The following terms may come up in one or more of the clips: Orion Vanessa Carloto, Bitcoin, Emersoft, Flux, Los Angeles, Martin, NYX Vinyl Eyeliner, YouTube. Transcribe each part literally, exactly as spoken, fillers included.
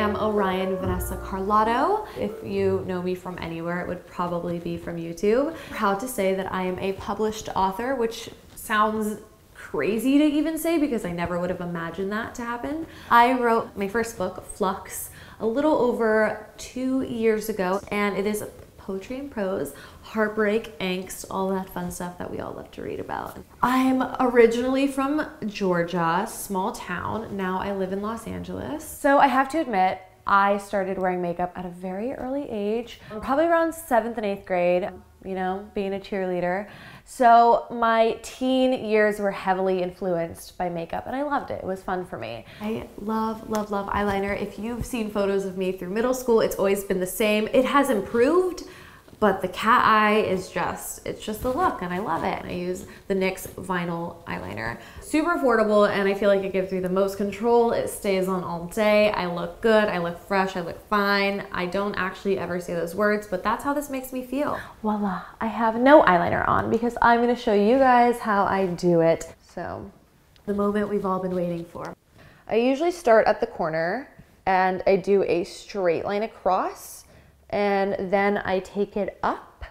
am Orion Vanessa Carloto. If you know me from anywhere, it would probably be from YouTube. Proud to say that I am a published author, which sounds crazy to even say because I never would have imagined that to happen. I wrote my first book, Flux, a little over two years ago, and it is poetry and prose, heartbreak, angst, all that fun stuff that we all love to read about. I'm originally from Georgia, small town. Now I live in Los Angeles. So I have to admit, I started wearing makeup at a very early age, probably around seventh and eighth grade, you know, being a cheerleader. So my teen years were heavily influenced by makeup and I loved it. It was fun for me. I love, love, love eyeliner. If you've seen photos of me through middle school, it's always been the same. It has improved, but the cat eye is just, it's just the look and I love it. I use the NYX Vinyl Eyeliner. Super affordable and I feel like it gives me the most control. It stays on all day. I look good, I look fresh, I look fine. I don't actually ever say those words, but that's how this makes me feel. Voila, I have no eyeliner on because I'm gonna show you guys how I do it. So, the moment we've all been waiting for. I usually start at the corner and I do a straight line across, and then I take it up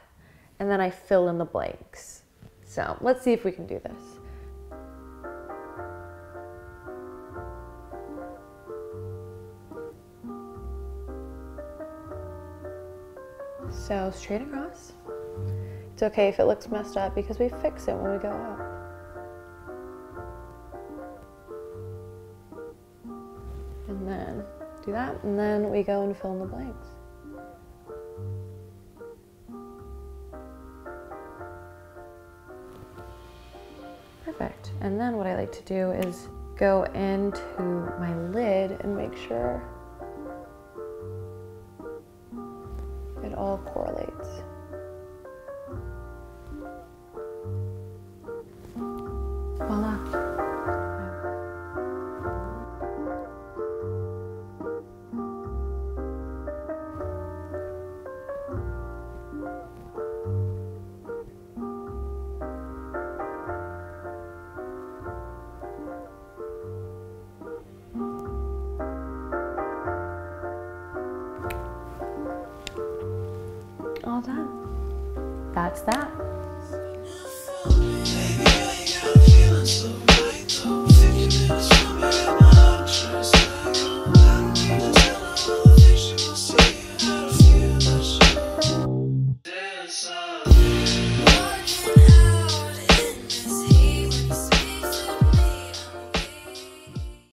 and then I fill in the blanks. So let's see if we can do this. So straight across. It's okay if it looks messed up because we fix it when we go up. And then do that, and then we go and fill in the blanks. Perfect. And then what I like to do is go into my lid and make sure it all correlates. Voila. All done. That's that.